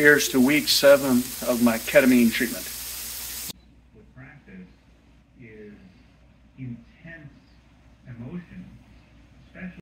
Here's to week 7 of my ketamine treatment. What practice is intense emotion, especially.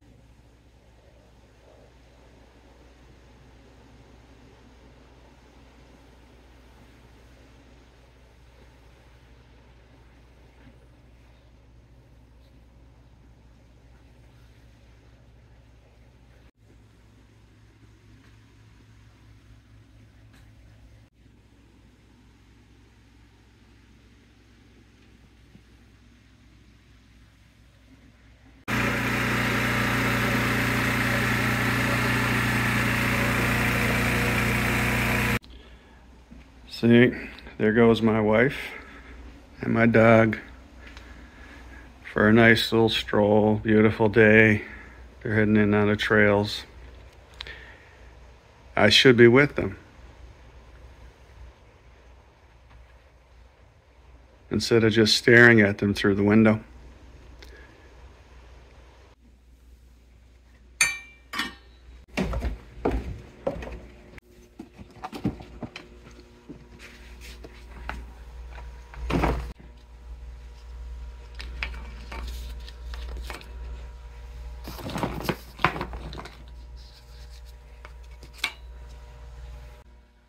See, there goes my wife and my dog for a nice little stroll. Beautiful day. They're heading in on the trails. I should be with them. Instead of just staring at them through the window.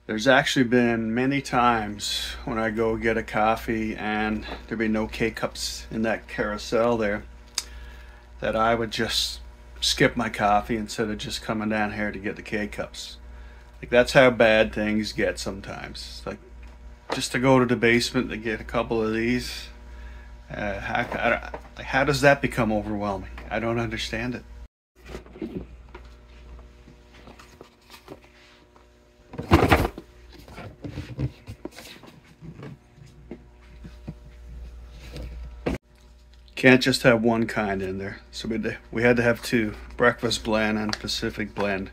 There's actually been many times when I go get a coffee and there'd be no K-cups in that carousel there that I would just skip my coffee instead of just coming down here to get the K-cups. Like, that's how bad things get sometimes. It's like, just to go to the basement to get a couple of these, how does that become overwhelming? I don't understand it. Can't just have one kind in there, so we had to have two: breakfast blend and Pacific blend.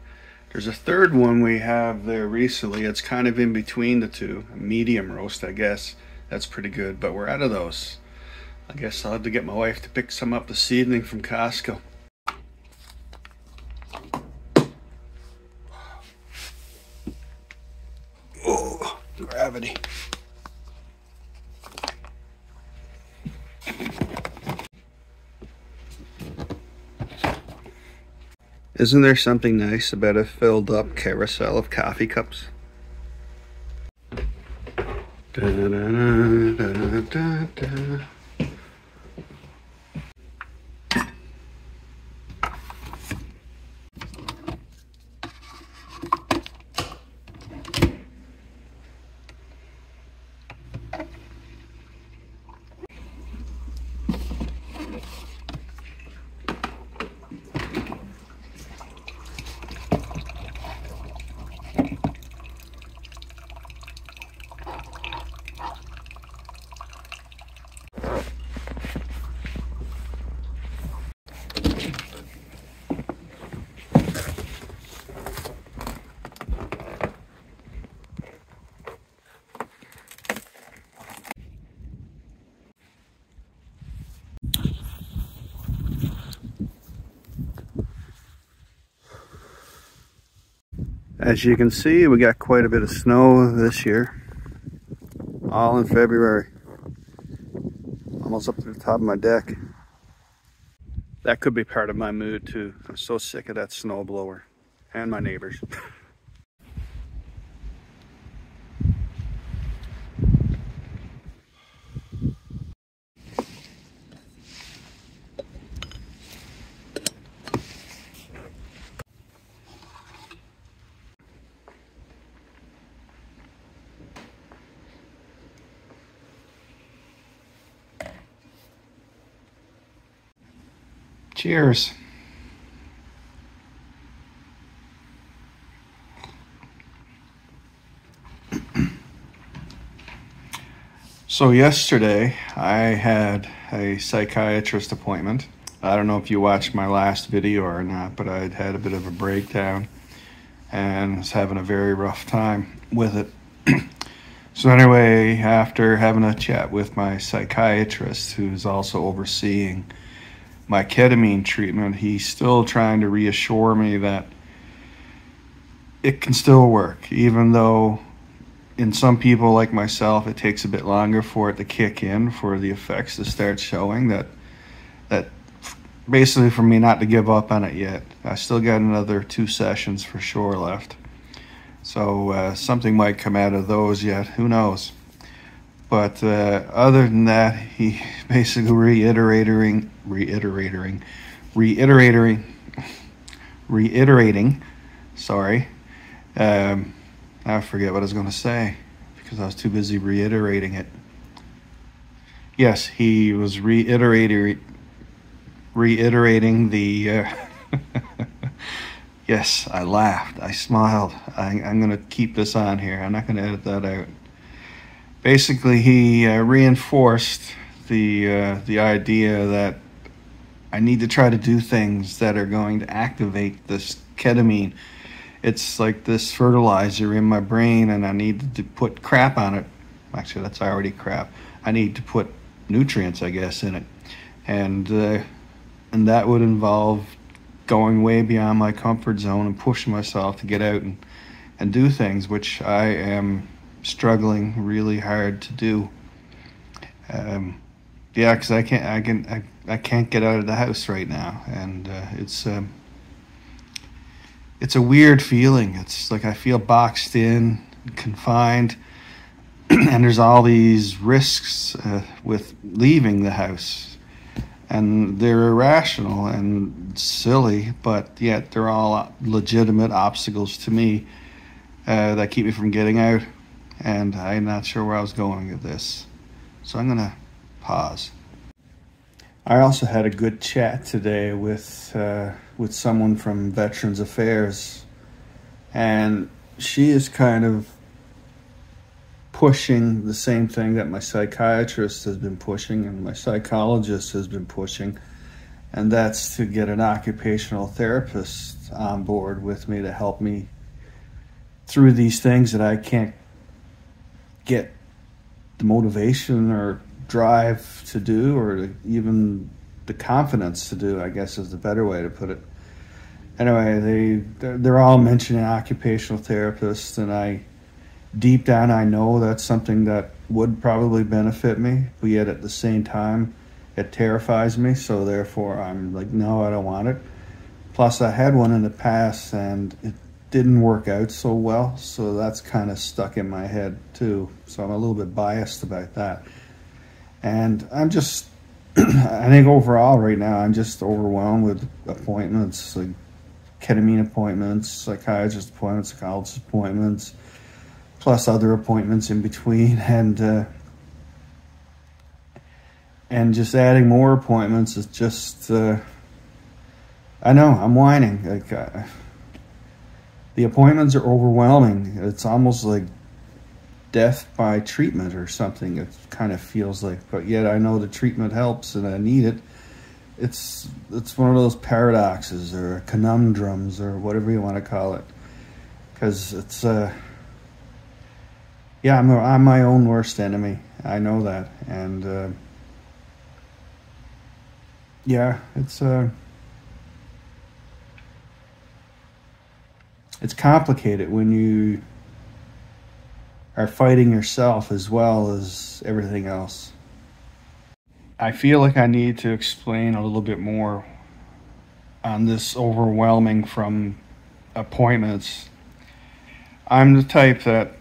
There's a third one we have there recently. It's kind of in between the two, a medium roast, I guess. That's pretty good, but we're out of those. I guess I'll have to get my wife to pick some up this evening from Costco. Oh, gravity. Isn't there something nice about a filled up carousel of coffee cups? Da-da-da-da-da-da-da. As you can see, we got quite a bit of snow this year, all in February, almost up to the top of my deck. That could be part of my mood too. I'm so sick of that snow blower and my neighbors. Cheers. So yesterday I had a psychiatrist appointment. I don't know if you watched my last video or not, but I'd had a bit of a breakdown and was having a very rough time with it. So anyway, after having a chat with my psychiatrist, who's also overseeing my ketamine treatment, he's still trying to reassure me that it can still work, even though in some people like myself, it takes a bit longer for it to kick in, for the effects to start showing. That basically for me not to give up on it yet. I still got another 2 sessions for sure left. So something might come out of those yet, who knows. But other than that, he basically reiterating, I forget what I was going to say because I was too busy reiterating it. Yes, he was reiterating the, yes, I laughed, I smiled. I'm going to keep this on here. I'm not going to edit that out. Basically, he reinforced the idea that I need to try to do things that are going to activate this ketamine. It's like this fertilizer in my brain, and I need to put crap on it. Actually, that's already crap. I need to put nutrients, I guess, in it. And that would involve going way beyond my comfort zone and pushing myself to get out and do things, which I am struggling really hard to do. Yeah, because I can't get out of the house right now, and it's a weird feeling. It's like I feel boxed in, confined, and there's all these risks with leaving the house, and they're irrational and silly, but yet they're all legitimate obstacles to me that keep me from getting out, and I'm not sure where I was going with this, so I'm gonna pause. I also had a good chat today with someone from Veterans Affairs, and she is kind of pushing the same thing that my psychiatrist has been pushing and my psychologist has been pushing, and that's to get an occupational therapist on board with me to help me through these things that I can't get the motivation or drive to do, or even the confidence to do, I guess is the better way to put it. Anyway, they're all mentioning occupational therapists, and I, deep down, I know that's something that would probably benefit me, but yet at the same time, it terrifies me, so therefore I'm like, no, I don't want it. Plus I had one in the past and it didn't work out so well, so that's kind of stuck in my head too, so I'm a little bit biased about that. And I'm just, I think overall right now, I'm just overwhelmed with appointments, like ketamine appointments, psychiatrist appointments, psychologist appointments, plus other appointments in between. And just adding more appointments is just, I know, I'm whining. Like, the appointments are overwhelming. It's almost like death by treatment or something, it kind of feels like, but yet I know the treatment helps and I need it. It's one of those paradoxes or conundrums or whatever you want to call it, because it's yeah, I'm my own worst enemy, I know that. And yeah, it's complicated when you are fighting yourself as well as everything else. I feel like I need to explain a little bit more on this overwhelming from appointments. I'm the type that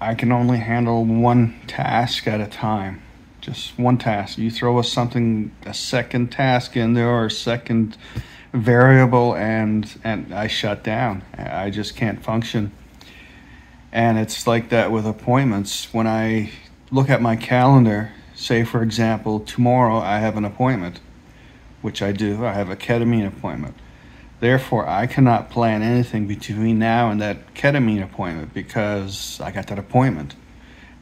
I can only handle one task at a time, just one task. You throw us something, a second task in there or a second variable, and I shut down. I just can't function. And it's like that with appointments. When I look at my calendar, say for example, tomorrow I have an appointment, which I do, I have a ketamine appointment. Therefore, I cannot plan anything between now and that ketamine appointment because I got that appointment.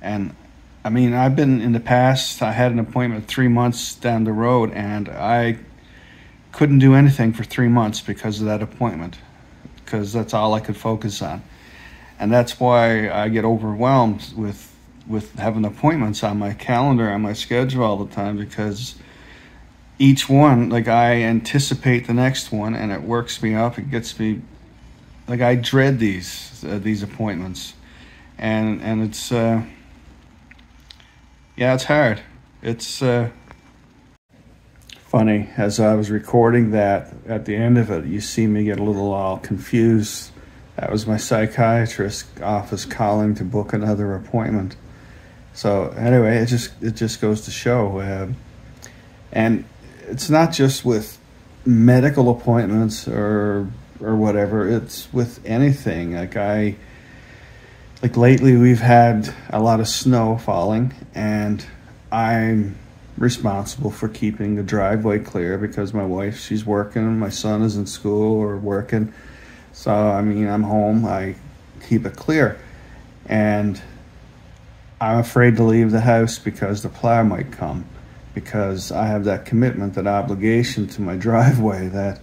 And I mean, I've been in the past, I had an appointment 3 months down the road and I couldn't do anything for 3 months because of that appointment, because that's all I could focus on. And that's why I get overwhelmed with having appointments on my calendar, on my schedule all the time, because each one, like I anticipate the next one and it works me up, it gets me Like, I dread these appointments, and it's yeah, it's hard. It's funny, as I was recording that, at the end of it, you see me get a little all confused. That was my psychiatrist's office calling to book another appointment. So anyway, it just goes to show, and it's not just with medical appointments or whatever. It's with anything. Like lately we've had a lot of snow falling, and I'm responsible for keeping the driveway clear because my wife, she's working, my son is in school or working. So, I mean, I'm home, I keep it clear. And I'm afraid to leave the house because the plow might come, because I have that commitment, that obligation to my driveway, that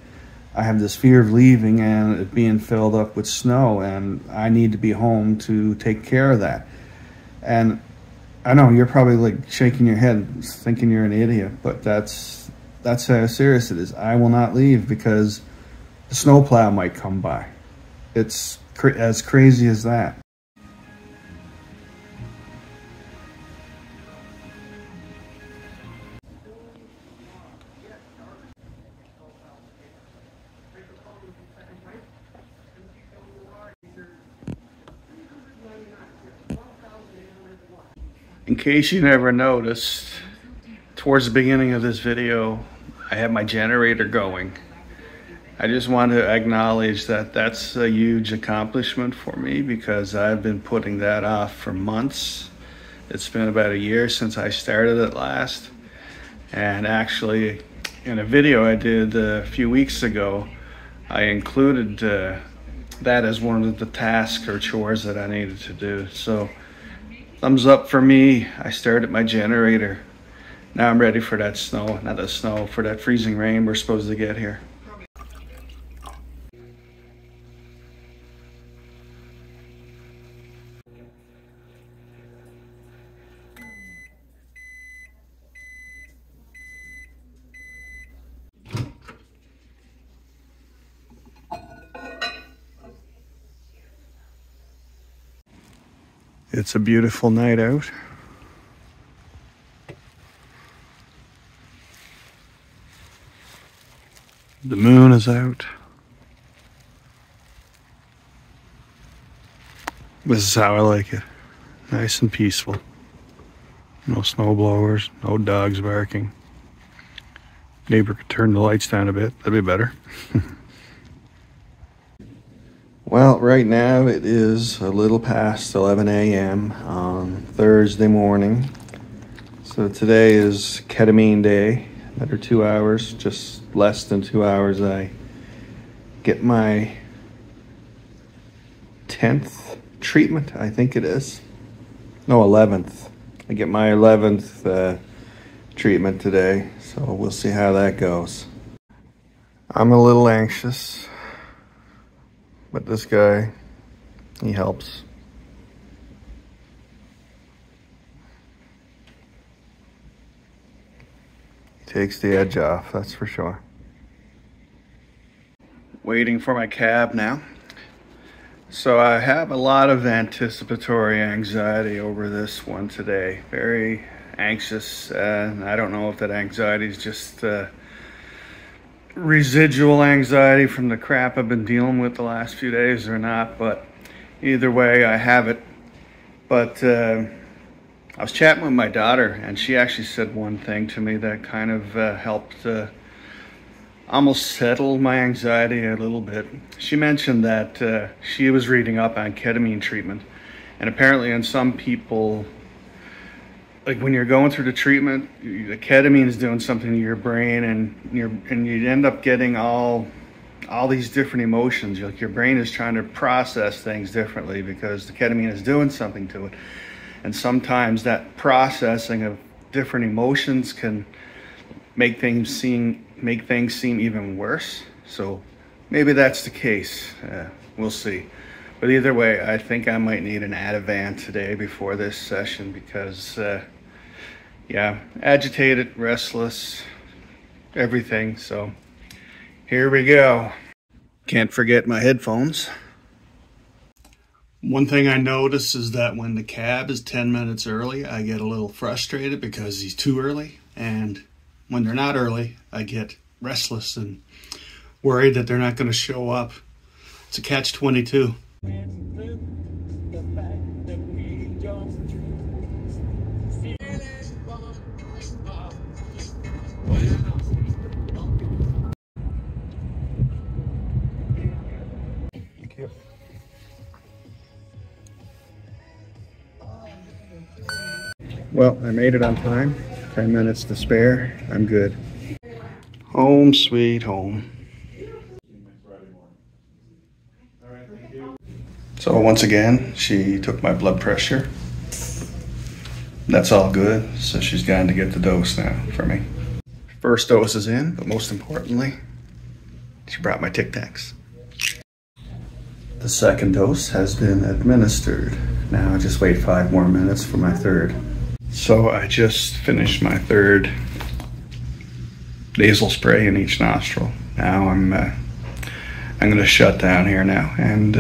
I have this fear of leaving and it being filled up with snow, and I need to be home to take care of that. And I know you're probably like shaking your head thinking you're an idiot, but that's how serious it is. I will not leave because the snowplow might come by. It's as crazy as that. In case you never noticed, towards the beginning of this video, I had my generator going. I just want to acknowledge that that's a huge accomplishment for me, because I've been putting that off for months. It's been about a year since I started it last. And actually, in a video I did a few weeks ago, I included that as one of the tasks or chores that I needed to do. So, thumbs up for me. I started my generator. Now I'm ready for that snow, not that snow, for that freezing rain we're supposed to get here. It's a beautiful night out. The moon is out. This is how I like it. Nice and peaceful. No snow blowers, no dogs barking. Neighbor could turn the lights down a bit, that'd be better. Well, right now it is a little past 11 a.m. on Thursday morning. So today is ketamine day. Another 2 hours, just less than 2 hours, I get my 10th treatment, I think it is. No, 11th. I get my 11th treatment today, so we'll see how that goes. I'm a little anxious. But this guy, he helps. He takes the edge off, that's for sure. Waiting for my cab now. So I have a lot of anticipatory anxiety over this one today. Very anxious. I don't know if that anxiety is just residual anxiety from the crap I've been dealing with the last few days or not, but either way I have it. But I was chatting with my daughter, and she actually said one thing to me that kind of helped almost settle my anxiety a little bit. She mentioned that she was reading up on ketamine treatment, and apparently in some people, like when you're going through the treatment, the ketamine is doing something to your brain, and you end up getting all these different emotions. Like your brain is trying to process things differently because the ketamine is doing something to it. And sometimes that processing of different emotions can make things seem even worse. So maybe that's the case. We'll see. But either way, I think I might need an Ativan today before this session because, yeah, agitated, restless, everything. So here we go. Can't forget my headphones. One thing I notice is that when the cab is 10 minutes early, I get a little frustrated because he's too early. And when they're not early, I get restless and worried that they're not going to show up. It's a catch-22. Well, I made it on time. 10 minutes to spare. I'm good. Home sweet home. So once again, she took my blood pressure. That's all good. So she's going to get the dose now for me. First dose is in, but most importantly, she brought my Tic Tacs. The second dose has been administered. Now I just wait 5 more minutes for my third. So I just finished my third nasal spray in each nostril. Now I'm going to shut down here now and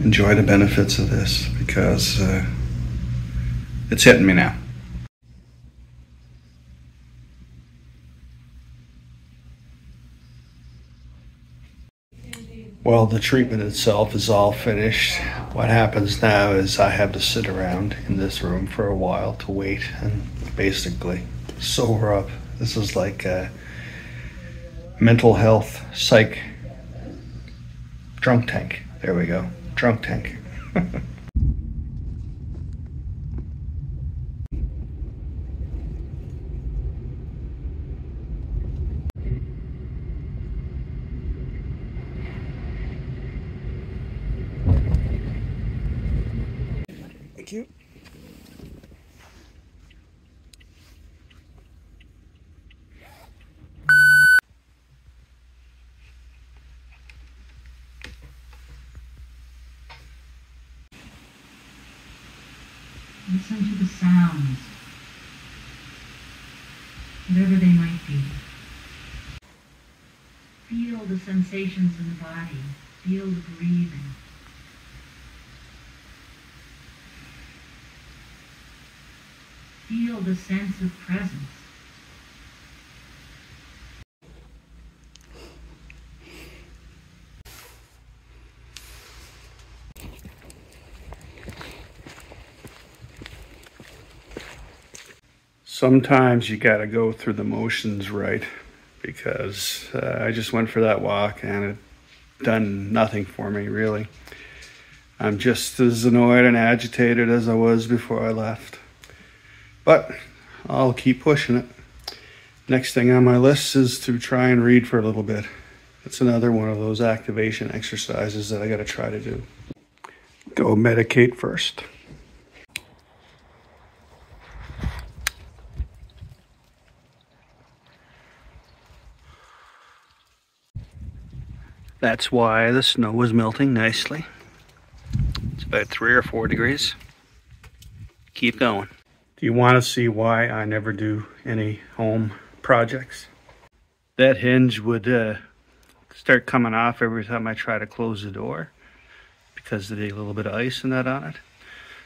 enjoy the benefits of this because it's hitting me now. Well, the treatment itself is all finished. What happens now is I have to sit around in this room for a while to wait and basically sober up. This is like a mental health psych drunk tank. There we go, drunk tank. You. Listen to the sounds, whatever they might be. Feel the sensations in the body, feel the breathing. Feel the sense of presence. Sometimes you gotta go through the motions, right? Because I just went for that walk and it done nothing for me, really. I'm just as annoyed and agitated as I was before I left. But I'll keep pushing it. Next thing on my list is to try and read for a little bit. That's another one of those activation exercises that I gotta try to do. Go medicate first. That's why the snow is melting nicely. It's about 3 or 4 degrees. Keep going. You want to see why I never do any home projects? That hinge would start coming off every time I try to close the door because of the little bit of ice and that on it.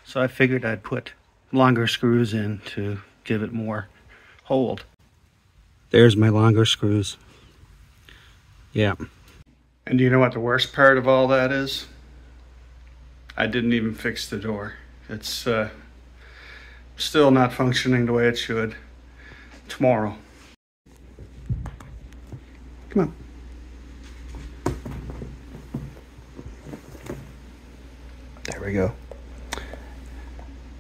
So I figured I'd put longer screws in to give it more hold. There's my longer screws. Yeah. And do you know what the worst part of all that is? I didn't even fix the door. It's still not functioning the way it should. Tomorrow. Come on. There we go.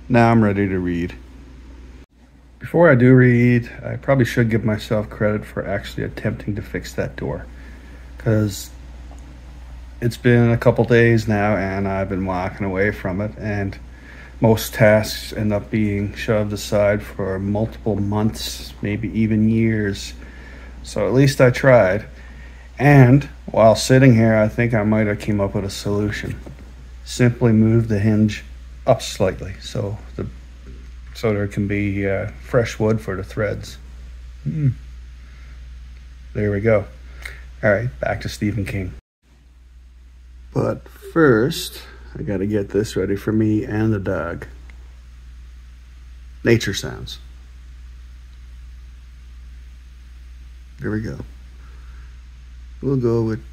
Now I'm ready to read. Before I do read, I probably should give myself credit for actually attempting to fix that door. Because it's been a couple days now and I've been walking away from it, and most tasks end up being shoved aside for multiple months, maybe even years. So at least I tried. And while sitting here, I think I might have came up with a solution. Simply move the hinge up slightly so there can be fresh wood for the threads. There we go. All right, back to Stephen King. But first, I gotta get this ready for me and the dog. Nature sounds. There we go. We'll go with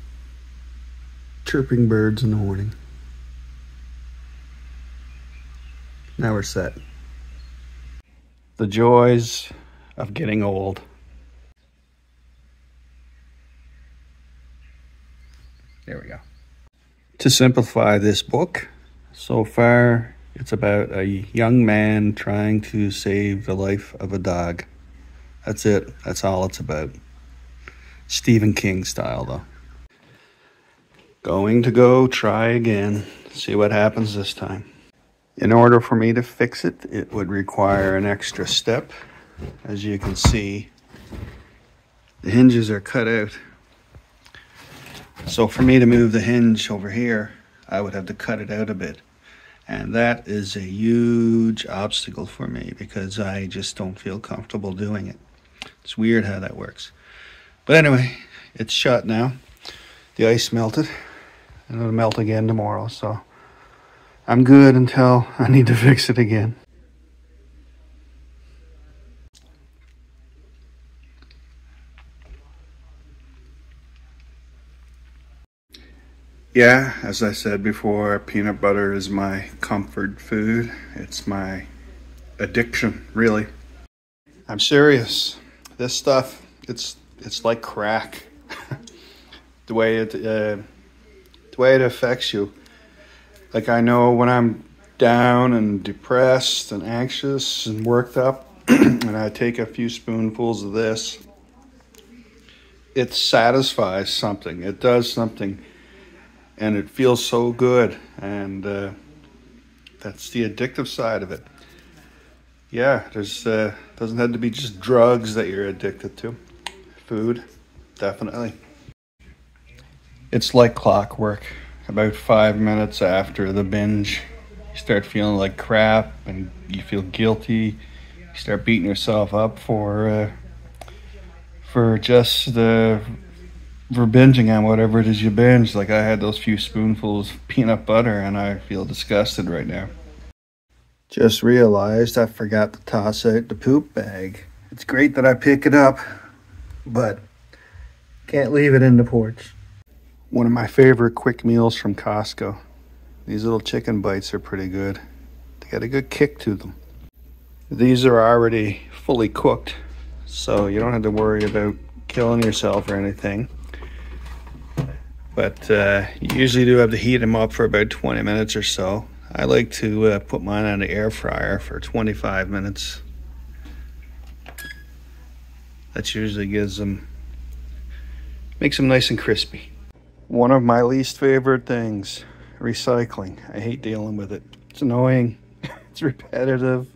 chirping birds in the morning. Now we're set. The joys of getting old. There we go. To simplify this book, so far it's about a young man trying to save the life of a dog. That's it. That's all it's about. Stephen King style, though. Going to go try again. See what happens this time. In order for me to fix it, it would require an extra step. As you can see, the hinges are cut out. So for me to move the hinge over here, I would have to cut it out a bit. And that is a huge obstacle for me because I just don't feel comfortable doing it. It's weird how that works. But anyway, it's shut now. The ice melted, and it'll melt again tomorrow. So I'm good until I need to fix it again. Yeah, as I said before, peanut butter is my comfort food. It's my addiction, really. I'm serious. This stuff, it's like crack. The way it affects you. Like, I know when I'm down and depressed and anxious and worked up, and I take a few spoonfuls of this, it satisfies something. It does something. And it feels so good, and that's the addictive side of it. Yeah, there's doesn't have to be just drugs that you're addicted to. Food, definitely. It's like clockwork. About 5 minutes after the binge, you start feeling like crap, and you feel guilty. You start beating yourself up for just the. For binging on whatever it is you binge. Like, I had those few spoonfuls of peanut butter and I feel disgusted right now. Just realized I forgot to toss out the poop bag. It's great that I pick it up, but can't leave it in the porch. One of my favorite quick meals from Costco. These little chicken bites are pretty good. They got a good kick to them. These are already fully cooked, so you don't have to worry about killing yourself or anything. But you usually do have to heat them up for about 20 minutes or so. I like to put mine on the air fryer for 25 minutes. That usually makes them nice and crispy. One of my least favorite things, recycling. I hate dealing with it. It's annoying, it's repetitive.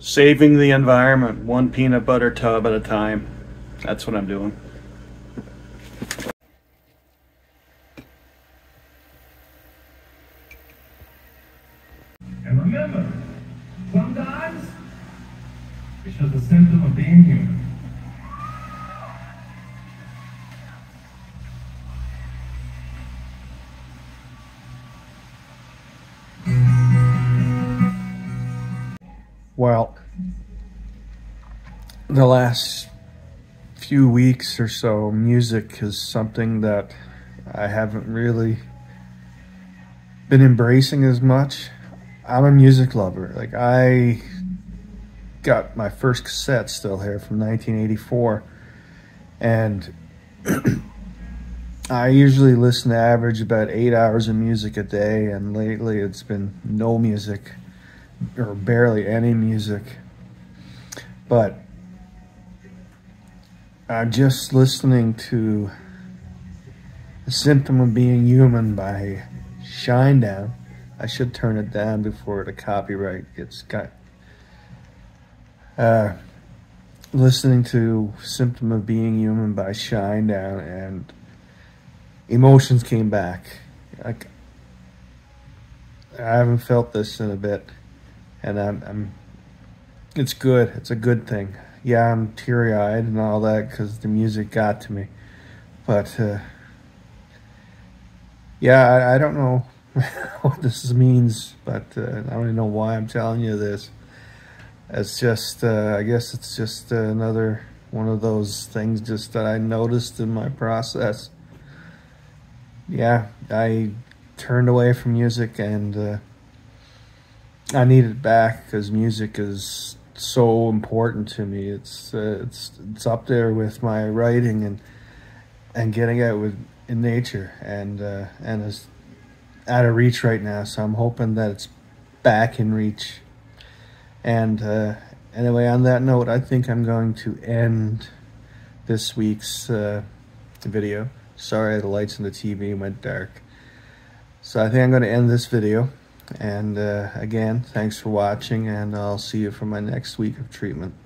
Saving the environment, one peanut butter tub at a time. That's what I'm doing. Which is the symptom of being human. Well, the last few weeks or so, music is something that I haven't really been embracing as much. I'm a music lover. Like, I got my first cassette still here from 1984, and I usually listen to average about 8 hours of music a day, and lately it's been no music or barely any music. But I'm just listening to The Symptom of Being Human by Shinedown. I should turn it down before the copyright gets cut. Listening to Symptom of Being Human by Shinedown, and emotions came back. Like, I haven't felt this in a bit, and it's good. It's a good thing. Yeah, I'm teary-eyed and all that because the music got to me, but yeah, I don't know what this means, but I don't even know why I'm telling you this. It's just, I guess it's just another one of those things just that I noticed in my process. Yeah, I turned away from music, and I need it back, because music is so important to me. It's up there with my writing and getting out in nature, and it's out of reach right now. So I'm hoping that it's back in reach. And anyway, on that note, I think I'm going to end this week's video. Sorry, the lights on the TV went dark. So I think I'm going to end this video. And again, thanks for watching, and I'll see you for my next week of treatment.